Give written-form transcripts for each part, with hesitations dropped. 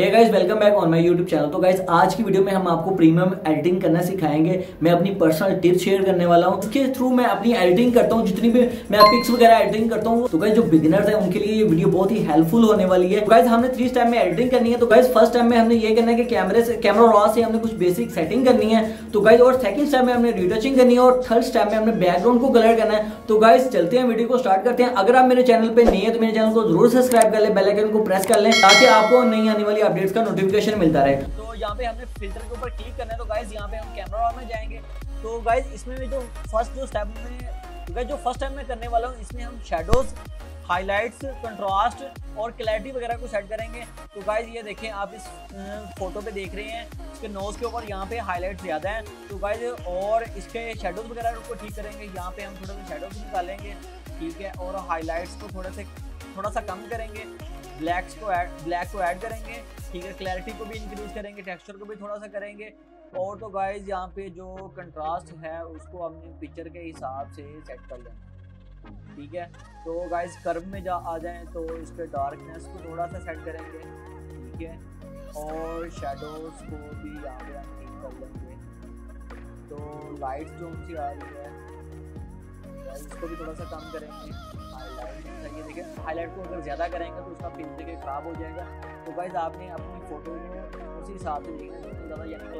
Hey guys welcome back on my YouTube channel. तो guys आज की वीडियो में हम आपको प्रीमियम एडिटिंग करना सिखाएंगे। मैं अपनी पर्सनल टिप्स शेयर करने वाला हूं, इसके थ्रू मैं अपनी एडिटिंग करता हूं, जितनी भी मैं पिक्स वगैरह एडिटिंग करता हूं। तो गाइस जो बिगिनर्स हैं उनके लिए ये वीडियो बहुत ही हेल्पफुल होने वाली है। तो गाइस हमने 3 स्टेप में एडिटिंग करनी है। तो गाइस फर्स्ट स्टेप में हमने ये करना है कि कैमरा रॉ से हमने कुछ बेसिक सेटिंग करनी है। तो गाइस और सेकंड स्टेप में हमने रिटचिंग करनी है और थर्ड स्टेप में हमने बैकग्राउंड को कलर करना है। तो गाइस चलते हैं, वीडियो को स्टार्ट करते हैं। अगर आप मेरे चैनल पर नहीं है तो मेरे चैनल को जरूर सब्सक्राइब कर लें, बेल आइकन को प्रेस कर लें ताकि आपको नहीं आने वाली अपडेट्स का नोटिफिकेशन मिलता रहे। तो यहाँ पे हमने फिल्टर के ऊपर क्लिक करना है। तो गाइस यहाँ पे हम कैमरा रॉ में जाएंगे। तो गाइस इसमें जो फर्स्ट स्टेप में करने वाला हूँ, इसमें हम शेडोज, हाइलाइट्स, कंट्रास्ट और क्लैरिटी वगैरह को सेट करेंगे। तो गाइस ये देखें, आप इस फोटो पे देख रहे हैं इसके नोज के ऊपर यहाँ पे हाईलाइट ज़्यादा है। तो गाइस और इसके शेडोज वगैरह को ठीक करेंगे। यहाँ पे हम थोड़े से शेडोज निकालेंगे, ठीक है, और हाईलाइट्स को थोड़ा सा कम करेंगे, ब्लैक को ऐड करेंगे, ठीक है, क्लैरिटी को भी इंक्रीज करेंगे, टेक्सचर को भी थोड़ा सा करेंगे। और तो गाइस यहाँ पे जो कंट्रास्ट है उसको हमने पिक्चर के हिसाब से सेट कर लेना, ठीक है। तो गाइस कर्व में आ जाएं तो इसके डार्कनेस को थोड़ा सा सेट करेंगे, ठीक है, और शेडोज को भी यहाँ पे हम ठीक कर लेंगे। तो लाइट्स जो उनकी आ रही है इसको भी थोड़ा सा कम करेंगे। ये देखें, हाईलाइट को अगर ज़्यादा करेंगे तो उसका फिल्म देखे ख़राब हो जाएगा। तो गाइस आपने अपनी फ़ोटो को उसी हिसाब से देखना, जितनी ज़्यादा यानी कि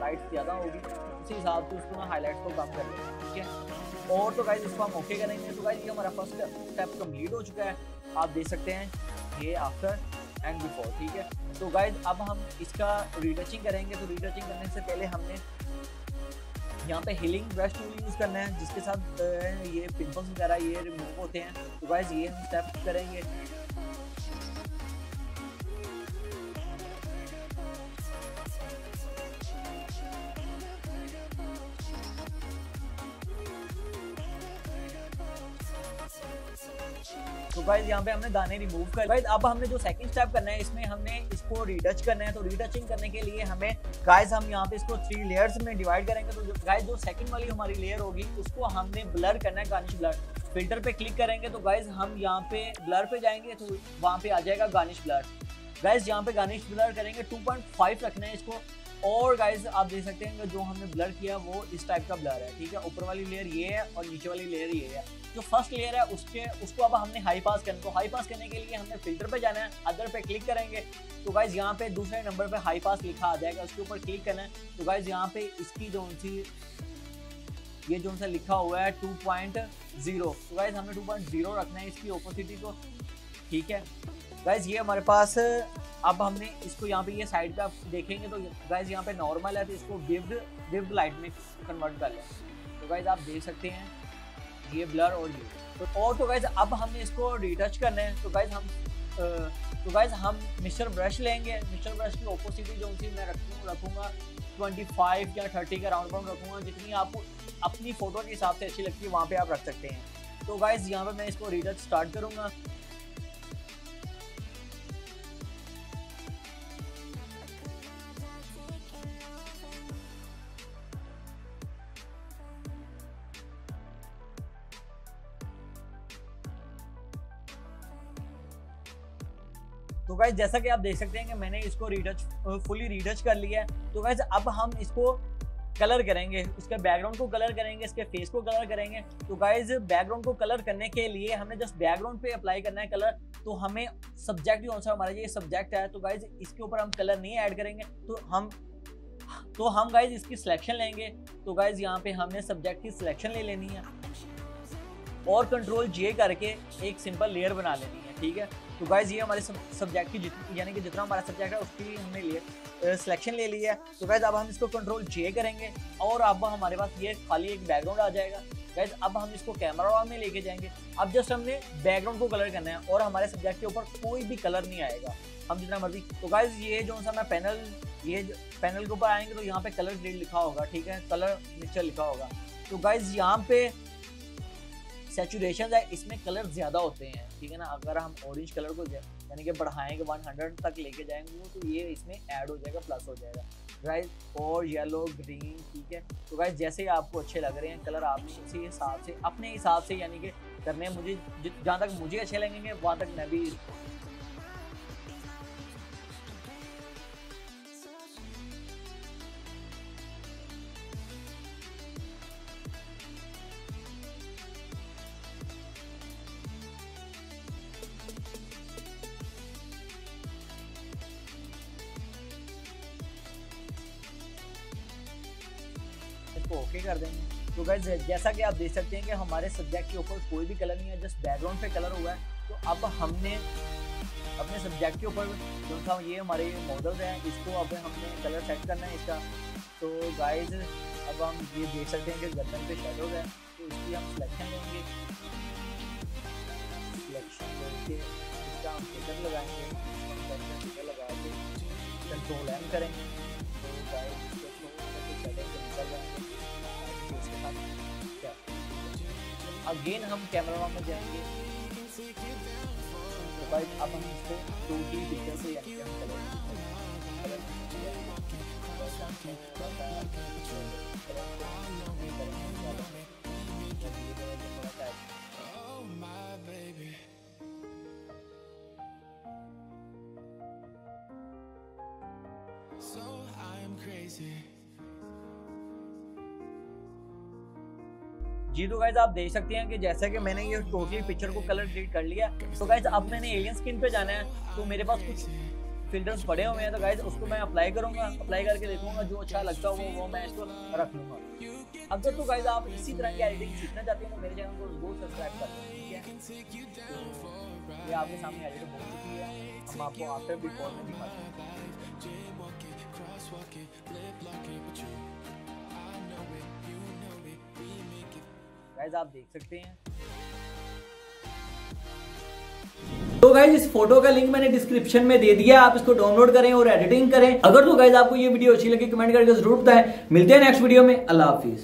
लाइट्स ज़्यादा होगी उसी हिसाब से उसको ना हाईलाइट को कम कर लेंगे, ठीक है। और तो गाइस इसको हम ओके करेंगे। तो गाइस ये हमारा फर्स्ट स्टेप कम्प्लीट हो चुका है। आप देख सकते हैं ये आफ्टर एंड बिफोर, ठीक है। तो गाइस अब हम इसका रीटचिंग करेंगे। तो रीटचिंग करने से पहले हमने यहाँ पे हीलिंग ब्रश टूल यूज़ करना है, जिसके साथ ये पिंपल्स वगैरह ये रिमूव होते हैं। तो गाइस ये हम स्टेप करेंगे। तो गाइस यहाँ पे हमने दाने रिमूव कर। गाइस अब हमने जो सेकंड स्टेप करना है, इसमें हमने इसको रीटच करना है। तो रीटचिंग करने के लिए हमें गाइस हम यहाँ पे इसको 3 लेयर्स में डिवाइड करेंगे। तो गाइस जो सेकंड वाली हमारी लेयर होगी उसको हमने ब्लर करना है, गार्निश ब्लर। फिल्टर पे क्लिक करेंगे तो गाइस हम यहाँ पे ब्लर पे जाएंगे तो वहाँ पे आ जाएगा गार्निश ब्लर। गाइस यहाँ पे गार्निश ब्लर करेंगे, 2.5 रखना है इसको। और गाइस आप देख सकते हैं कि जो हमने ब्लर किया वो इस टाइप का ब्लर है, ठीक है। ऊपर वाली लेयर ये है और नीचे वाली लेयर ये है। जो फर्स्ट लेयर है उसको अब हमने हाई पास करना है। तो हाई पास करने के लिए हमने फिल्टर पे जाना है, अदर पे क्लिक करेंगे। तो गाइस यहाँ पे दूसरे नंबर पे हाई पास लिखा आ जाएगा, उसके ऊपर क्लिक करना है। तो गाइस यहाँ पे इसकी जो सा लिखा हुआ है 2.0। तो गाइस हमने 2.0 रखना है इसकी ओपोसिटी को, ठीक है। गाइस ये हमारे पास, अब हमने इसको यहाँ पे ये साइड पे आप देखेंगे तो गाइस यहाँ पे नॉर्मल है, तो इसको विव लाइट में कन्वर्ट कर लें। तो गाइस आप देख सकते हैं ये ब्लर और ये। तो गाइस अब हमने इसको रिटच करना है। तो गाइस हम मिक्सचर ब्रश लेंगे। मिक्सचर ब्रश की ओपोसिटी जो उसी मैं रखूँगा 25 या 30 का राउंड राउंड रखूँगा, जितनी आपको अपनी फ़ोटो के हिसाब से अच्छी लगती है वहाँ पर आप रख सकते हैं। तो गाइस यहाँ पर मैं इसको रिटच स्टार्ट करूँगा। तो गाइस जैसा कि आप देख सकते हैं कि मैंने इसको फुली रीटच कर लिया है। तो गाइस अब हम इसको कलर करेंगे, इसके बैकग्राउंड को कलर करेंगे, इसके फेस को कलर करेंगे। तो गाइस बैकग्राउंड को कलर करने के लिए हमने जस्ट बैकग्राउंड पे अप्लाई करना है कलर। तो हमें सब्जेक्ट जो सा हमारा ये सब्जेक्ट है, तो गाइस इसके ऊपर हम कलर नहीं ऐड करेंगे। तो हम गाइस इसकी सिलेक्शन लेंगे। तो गाइस यहाँ पे हमने सब्जेक्ट की सिलेक्शन ले लेनी है और Ctrl J करके एक सिंपल लेयर बना लेनी है, ठीक है। तो गाइस ये हमारे सब्जेक्ट की यानी कि जितना हमारा सब्जेक्ट है उसकी हमने सिलेक्शन ले ली है। तो गाइस अब हम इसको Ctrl J करेंगे और अब हमारे पास ये खाली एक बैकग्राउंड आ जाएगा। गाइस अब हम इसको कैमरा रॉ में लेके जाएंगे। अब जस्ट हमने बैकग्राउंड को कलर करना है और हमारे सब्जेक्ट के ऊपर कोई भी कलर नहीं आएगा, हम जितना मर्जी। तो गाइस ये जो सा मैं पैनल के ऊपर आएंगे तो यहाँ पे कलर ग्रेड लिखा होगा, ठीक है, कलर मिक्सचर लिखा होगा। तो गाइस यहाँ पे सैचुरेशन है, इसमें कलर ज़्यादा होते हैं, ठीक है ना। अगर हम ऑरेंज कलर को यानी कि बढ़ाएंगे 100 तक लेके जाएंगे तो ये इसमें ऐड हो जाएगा, प्लस हो जाएगा गाइस। और येलो, ग्रीन, ठीक है। तो गाइस जैसे आपको अच्छे लग रहे हैं कलर आपने उसी हिसाब से अपने हिसाब से यानी कि करने, मुझे जहाँ तक मुझे अच्छे लगेंगे वहाँ तक मैं भी को ओके कर देंगे। तो गाइस जैसा कि आप देख सकते हैं कि हमारे सब्जेक्ट के ऊपर कोई भी कलर नहीं है, जस्ट बैकग्राउंड पे कलर हुआ है। तो अब हमने अपने सब्जेक्ट के ऊपर जो था ये हमारे मॉडल्स हैं, इसको अब हमने कलर सेट करना है इसका। तो गाइस अब हम ये देख सकते हैं कि गर्दन पे शेडोज है, तो इसकी हम सिलेक्शन लेंगे, सिलेक्शन लेके इसका हम फिल्टर लगाएंगे, लगा के कंट्रोल एम करेंगे। तो गाइस अगेन हम कैमरा में जाएंगे। तो भाई अब हम इसको 2D पिक्चर से एक्सटेंड करेंगे। So I'm crazy। जी तो गाइज आप देख सकते हैं कि जैसा कि मैंने ये टोटली पिक्चर को कलर ग्रेड कर लिया। तो गाइज अब मैंने एलियन स्किन पे जाना है, तो मेरे पास कुछ फिल्टर्स पड़े हुए हैं, तो गाइज उसको मैं अप्लाई करूंगा, अप्लाई करके देखूंगा जो अच्छा लगता हो वो मैं इसको रख लूँगा। अगर तो गाइज आप इसी तरह की एडिटिंग सीखना चाहते हैं तो मेरे चैनल को जरूर सब्सक्राइब कर लें। ये आपके सामने एडिटिंग बहुत चुकी है, हम आपको आफ्टर भी कॉल में दिखाते। गाइस आप देख सकते हैं। तो गाइस इस फोटो का लिंक मैंने डिस्क्रिप्शन में दे दिया, आप इसको डाउनलोड करें और एडिटिंग करें। अगर तो गाइस आपको ये वीडियो अच्छी लगी कमेंट करके जरूर बताएं। मिलते हैं नेक्स्ट वीडियो में। अल्लाह हाफिज।